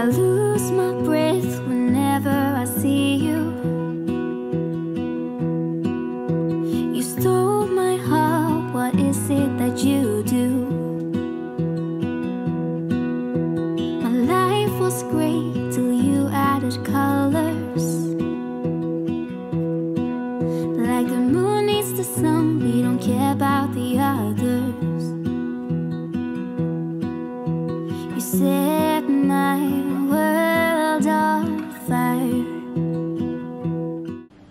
I lose my breath whenever I see you. You stole my heart, what is it that you do? My life was great till you added colors. Like the moon needs the sun, we don't care about the others. You set my world on fire.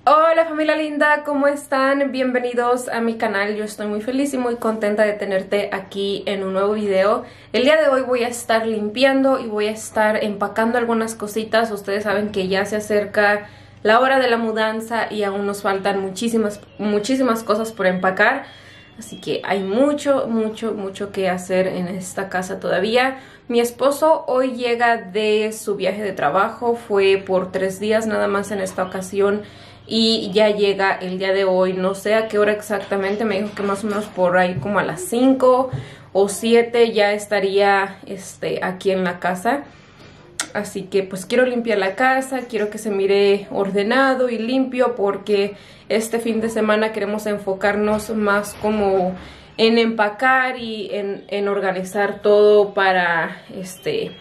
Hola familia linda, ¿cómo están? Bienvenidos a mi canal. Yo estoy muy feliz y muy contenta de tenerte aquí en un nuevo video. El día de hoy voy a estar limpiando y voy a estar empacando algunas cositas. Ustedes saben que ya se acerca la hora de la mudanza y aún nos faltan muchísimas cosas por empacar. Así que hay mucho que hacer en esta casa todavía. Mi esposo hoy llega de su viaje de trabajo, fue por 3 días nada más en esta ocasión y ya llega el día de hoy. No sé a qué hora exactamente, me dijo que más o menos por ahí como a las 5 o 7 ya estaría aquí en la casa. Así que pues quiero limpiar la casa, quiero que se mire ordenado y limpio porque este fin de semana queremos enfocarnos más como en empacar y en organizar todo para que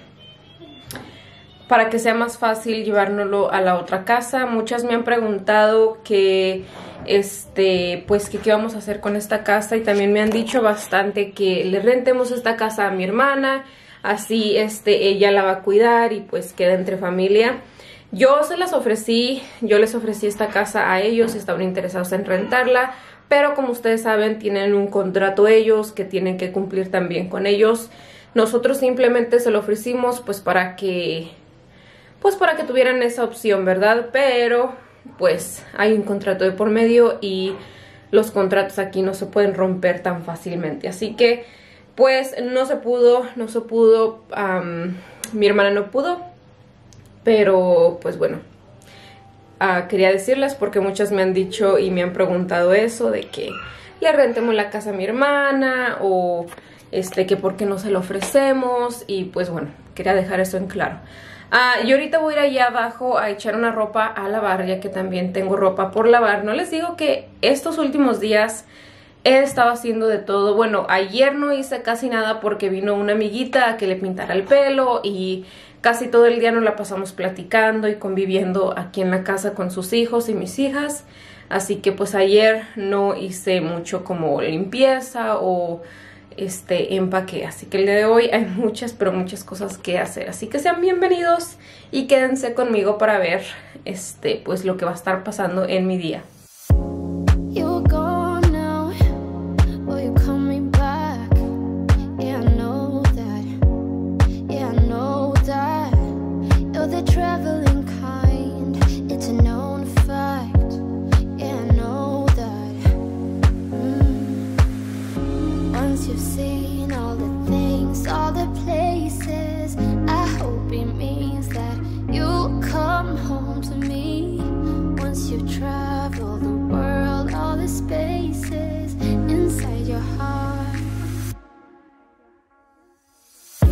sea más fácil llevárnoslo a la otra casa. Muchas me han preguntado que qué vamos a hacer con esta casa y también me han dicho bastante que le rentemos esta casa a mi hermana. Así ella la va a cuidar y pues queda entre familia. Yo les ofrecí esta casa a ellos, estaban interesados en rentarla, pero como ustedes saben tienen un contrato ellos que tienen que cumplir también con ellos. Nosotros simplemente se lo ofrecimos pues para que tuvieran esa opción, ¿verdad? Pero pues hay un contrato de por medio y los contratos aquí no se pueden romper tan fácilmente, así que pues no se pudo, mi hermana no pudo, pero pues bueno, quería decirles porque muchas me han dicho y me han preguntado eso de que le rentemos la casa a mi hermana o que por qué no se lo ofrecemos y pues bueno, quería dejar eso en claro. Yo ahorita voy a ir allá abajo a echar una ropa a lavar ya que también tengo ropa por lavar. No les digo que estos últimos días he estado haciendo de todo. Bueno, ayer no hice casi nada porque vino una amiguita a que le pintara el pelo y casi todo el día nos la pasamos platicando y conviviendo aquí en la casa con sus hijos y mis hijas. Así que pues ayer no hice mucho como limpieza o empaque. Así que el día de hoy hay muchas, pero muchas cosas que hacer. Así que sean bienvenidos y quédense conmigo para ver pues lo que va a estar pasando en mi día.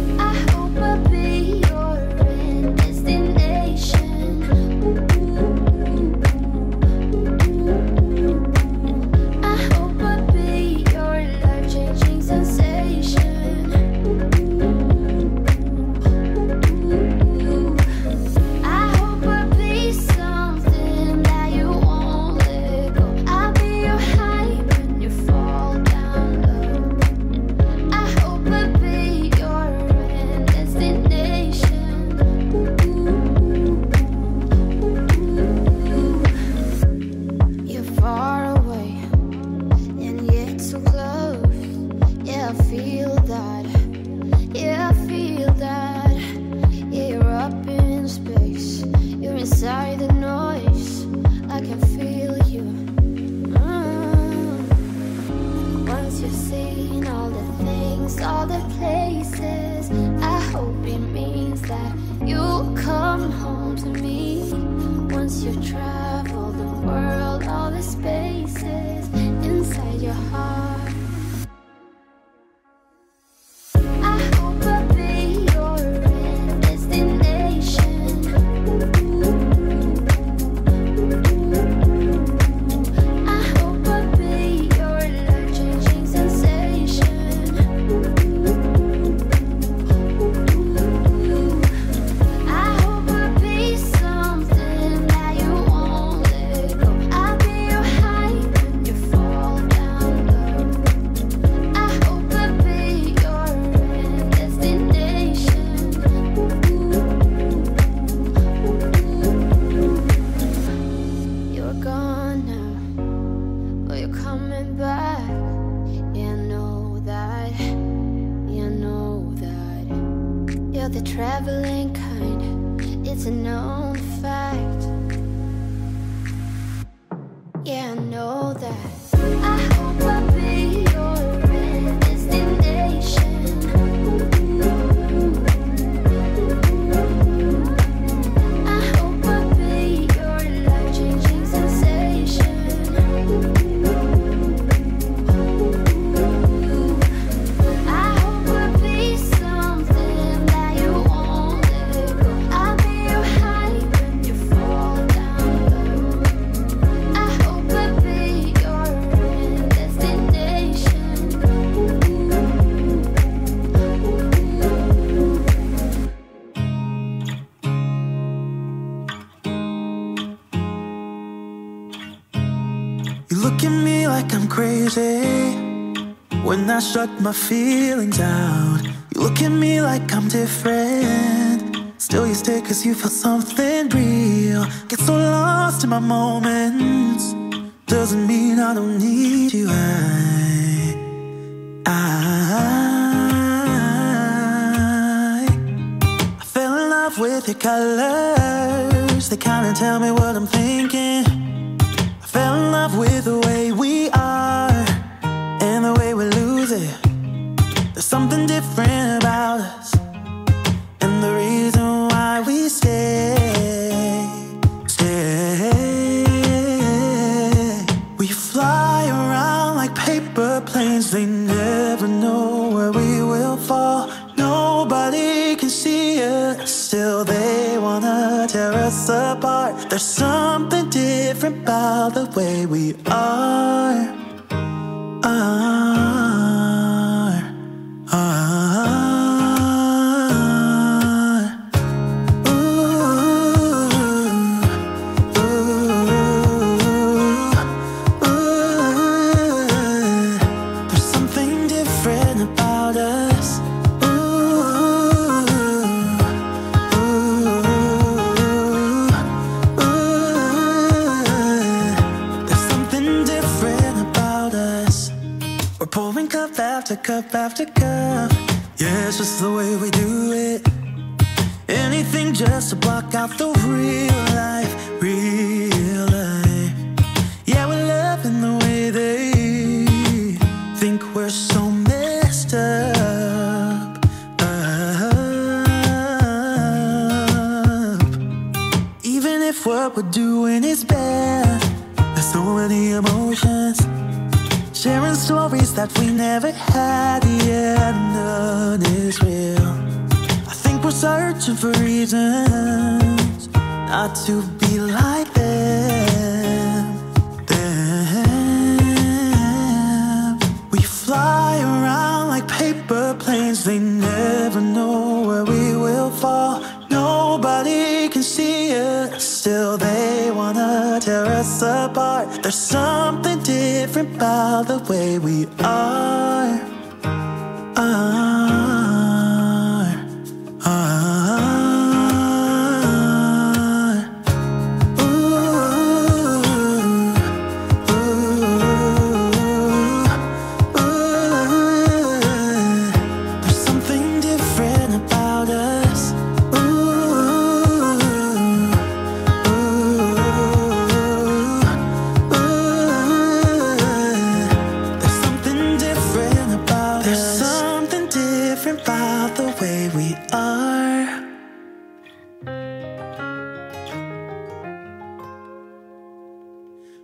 I hope I'll be your endless destination. of the traveling kind, it's a known fact. Yeah, I know that. I hope I'll be your end destination. When I shut my feelings out, you look at me like I'm different. Still you stay cause you feel something real. Get so lost in my moments, doesn't mean I don't need you. I fell in love with your colors, they kinda tell me what I'm thinking. I fell in love with the way we are and the way we lose it. There's something different about us and the reason why we stay. We fly around like paper planes, they never know where we will fall. Nobody can see us, still they wanna tear us apart. There's something different about the way we are. Cup after cup, yeah, it's just the way we do it. Anything just to block out the real life, real life. Yeah, we're loving the way they think we're so messed up. Even if what we're doing is bad, there's so many emotions. Sharing stories that we never had, yeah, none is real. I think we're searching for reasons not to be like them. We fly around like paper planes, they never know where we will fall. Nobody can see us, still they wanna tear us apart. There's something different about the way we are.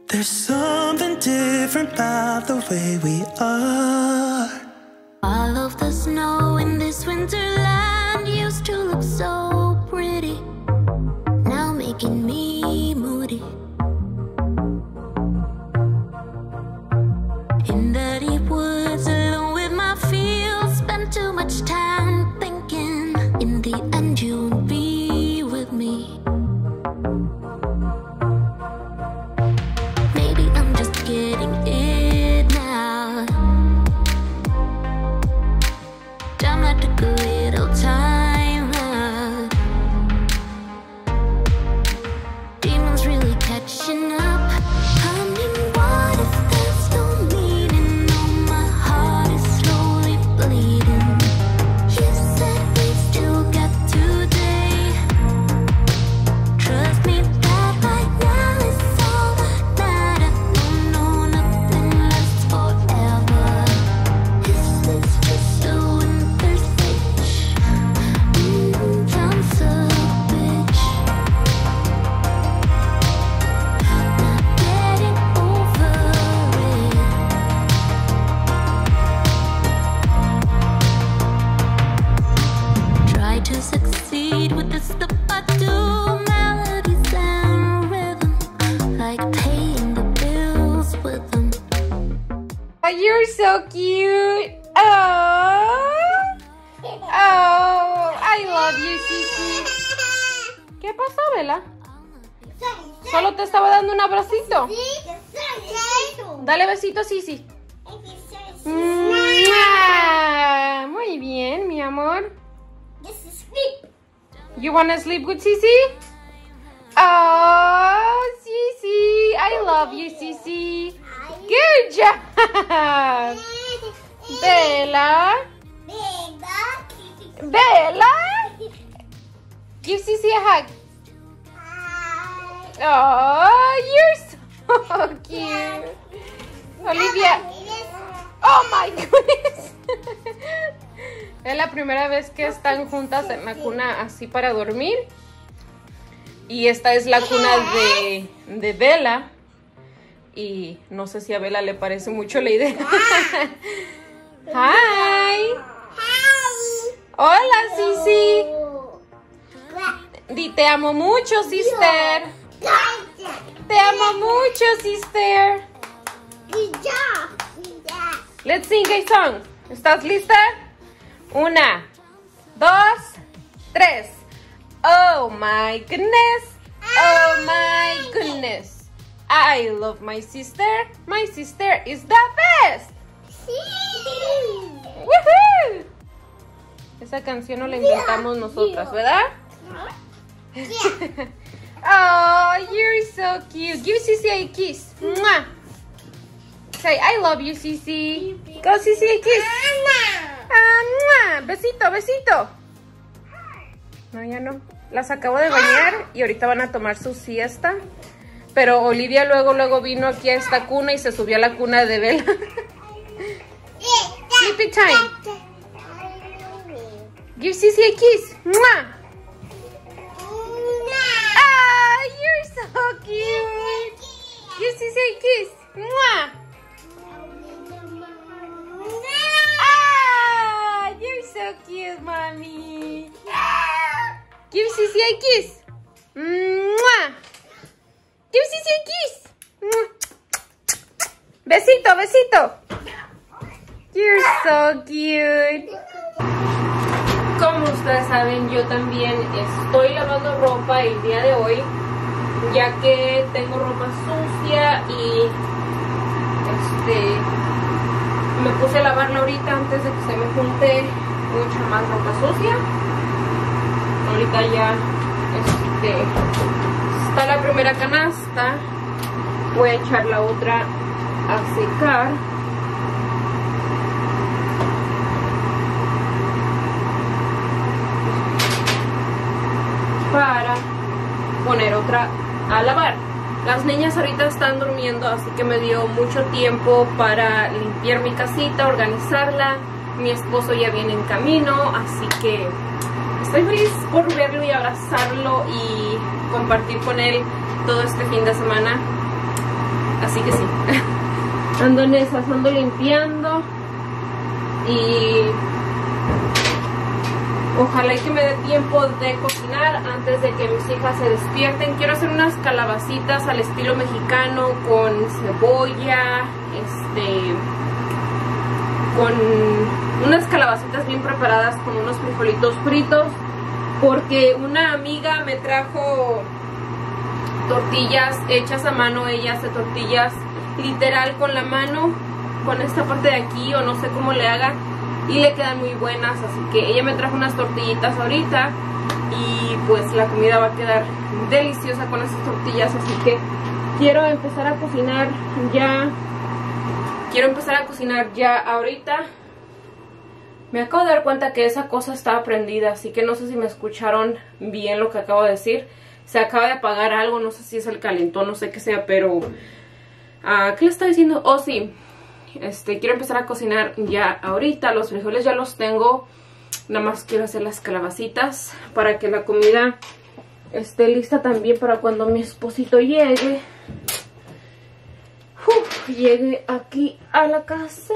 There's something different about the way we are. All of the snow in this winter land used to look so pretty, now making me moody. In the deep woods alone with my fields, spent too much time thinking. In the end you'll be with me. Time to go, little time out. so cute. Oh, I love you, Sisi. ¿Qué pasó, Bella? Solo te estaba dando un abracito. Dale besito a Sisi. Muy bien, mi amor. You wanna sleep with Sisi? Oh, Sisi, I love you, Sisi. Good job, Bella. Bella, give Sisi a hug. Oh, you're so cute, Olivia. Oh my goodness. Es la primera vez que están juntas en la cuna así para dormir. Y esta es la cuna de Bella. Y no sé si a Bella le parece mucho la idea. Hi. Hola, Sisi. Di, te amo mucho, sister. Te amo mucho, sister. Let's sing a song. ¿Estás lista? 1, 2, 3. Oh my goodness. Oh my goodness. I love my sister. My sister is the best. Sí. ¡Woohoo! Esa canción no la inventamos nosotras, ¿verdad? Oh, you're so cute. Give Sisi a kiss. ¡Mua! Say, I love you, Sisi. Go, Sisi, a kiss. Besito, besito. No, ya no. Las acabo de bañar y ahorita van a tomar su siesta. Pero Olivia luego vino aquí a esta cuna y se subió a la cuna de Bella. Sleepy time. Give Sisi a kiss. ¡Mua! Ah, you're so cute. Give Sisi a kiss. ¡Mua! So cute, mommy. Give Sisi a kiss. Mwah. Give Sisi a kiss. Mwah. Besito, besito. You're so cute. Como ustedes saben, yo también estoy lavando ropa el día de hoy, ya que tengo ropa sucia y me puse a lavarla ahorita antes de que se me junte mucha más ropa sucia. Ahorita ya está la primera canasta. Voy a echar la otra a secar. Para poner otra a lavar. Las niñas ahorita están durmiendo, así que me dio mucho tiempo para limpiar mi casita, organizarla. Mi esposo ya viene en camino, así que estoy feliz por verlo y abrazarlo y compartir con él todo este fin de semana. Así que sí, ando en esas, ando limpiando y ojalá que me dé tiempo de cocinar antes de que mis hijas se despierten. Quiero hacer unas calabacitas al estilo mexicano con cebolla, con unas calabacitas bien preparadas con unos frijolitos fritos, porque una amiga me trajo tortillas hechas a mano. Ella hace tortillas literal con la mano, con esta parte de aquí, o no sé cómo le haga, y le quedan muy buenas. Así que ella me trajo unas tortillitas ahorita y pues la comida va a quedar deliciosa con esas tortillas. Así que quiero empezar a cocinar ya. Quiero empezar a cocinar ya ahorita. Me acabo de dar cuenta que esa cosa estaba prendida, así que no sé si me escucharon bien lo que acabo de decir. Se acaba de apagar algo, no sé si es el calentón, no sé qué sea, pero... ¿qué le estaba diciendo? Oh, sí. Quiero empezar a cocinar ya ahorita. Los frijoles ya los tengo. Nada más quiero hacer las calabacitas para que la comida esté lista también para cuando mi esposito llegue. Llegué aquí a la casa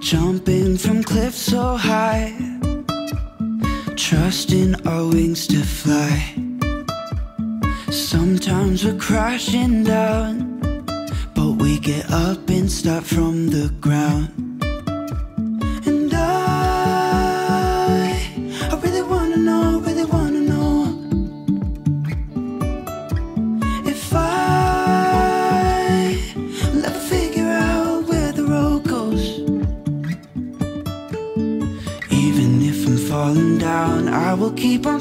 Jumping from cliffs so high, trusting our wings to fly. Sometimes we're crashing down, but we get up and start from the ground. And I really wanna know if I'll ever figure out where the road goes. Even if I'm falling down, I will keep on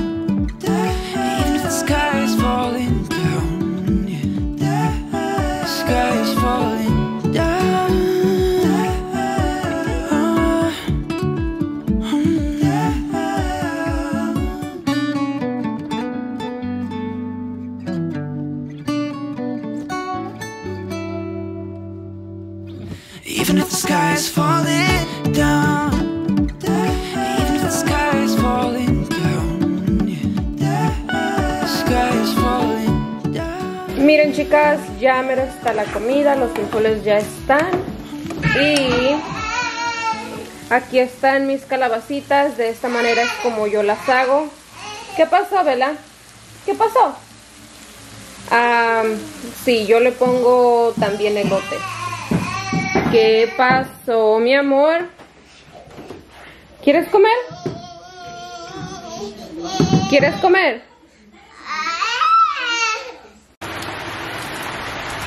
Even if the sky is falling down, yeah. The sky is falling down. Even if the sky is falling down, even if the sky is falling down, the sky is falling down. Miren, chicas, ya mero está la comida, los frijoles ya están. Y aquí están mis calabacitas, de esta manera es como yo las hago. ¿Qué pasó, Bella? ¿Qué pasó? Sí, yo le pongo también elote. ¿Qué pasó, mi amor? ¿Quieres comer? ¿Quieres comer?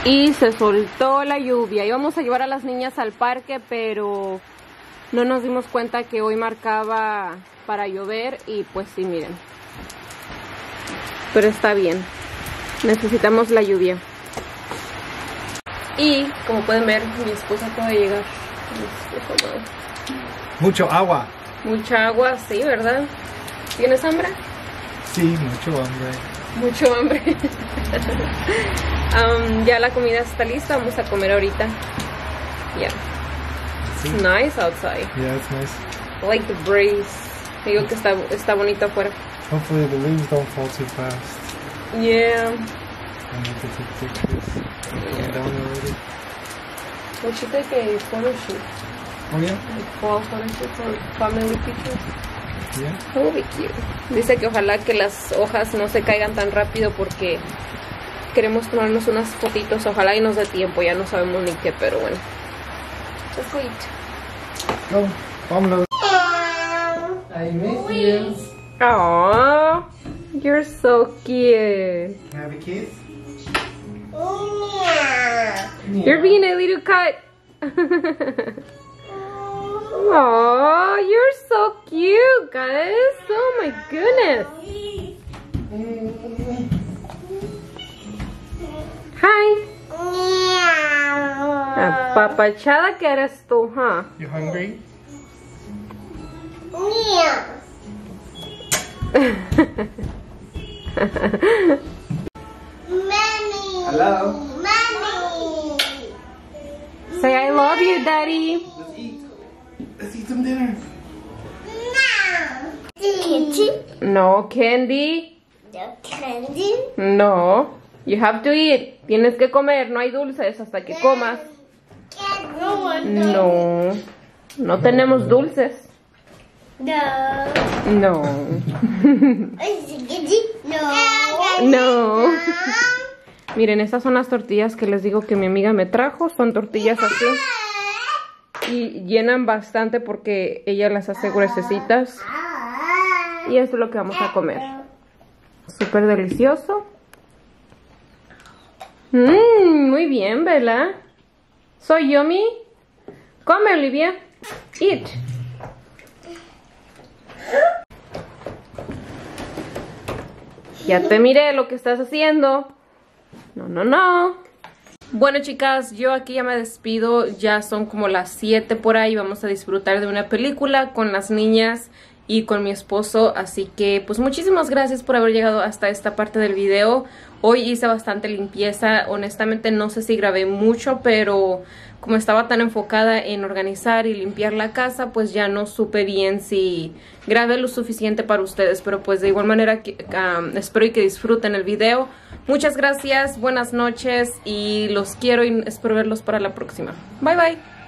Y se soltó la lluvia. Íbamos a llevar a las niñas al parque, pero no nos dimos cuenta que hoy marcaba para llover. Y pues sí, miren. Pero está bien. Necesitamos la lluvia. Y como pueden ver, mi esposa acaba de llegar. Mucho agua. Mucha agua, sí, ¿verdad? ¿Tienes hambre? Sí, mucho hambre. Mucho hambre. Ya la comida está lista, vamos a comer ahorita. Yeah. Sí. It's nice outside. Yeah, it's nice. I like the breeze. Digo que está bonito afuera. Hopefully the leaves don't fall too fast. Yeah. Yeah. Down already. Well, she did a photo shoot. Oh yeah? Like fall photo shoot for family pictures. Yeah. That would be cute. Dice que ojalá que las hojas no se caigan tan rápido porque queremos tomarnos unas fotitos, ojalá y nos dé tiempo, ya no sabemos ni qué, pero bueno. Let's go eat. Oh, vámonos. I miss you. Aww, you're so cute. Have a kiss. You're being a little cut. Aww, you're so cute, guys. Oh my goodness. Hi. Apapachada que eres tú, huh? You hungry? Mommy. Hello. Mommy. Say I love you, Daddy. Let's eat. Let's eat some dinner. No. Candy? No candy. No candy. No. You have to eat. Tienes que comer. No hay dulces hasta que comas. No. No tenemos dulces. No. No. No. No. Miren, estas son las tortillas que les digo que mi amiga me trajo. Son tortillas así. Y llenan bastante porque ella las hace gruesecitas. Y eso es lo que vamos a comer. Súper delicioso. Muy bien, Bella. So yummy. Come, Olivia. Eat. Ya te miré lo que estás haciendo. No, no, no. Bueno, chicas, yo aquí ya me despido. Ya son como las 7 por ahí. Vamos a disfrutar de una película con las niñas y con mi esposo. Así que, pues, muchísimas gracias por haber llegado hasta esta parte del video. Hoy hice bastante limpieza. Honestamente, no sé si grabé mucho, pero como estaba tan enfocada en organizar y limpiar la casa, pues ya no supe bien si grabé lo suficiente para ustedes. Pero pues de igual manera, espero y que disfruten el video. Muchas gracias, buenas noches y los quiero y espero verlos para la próxima. Bye, bye.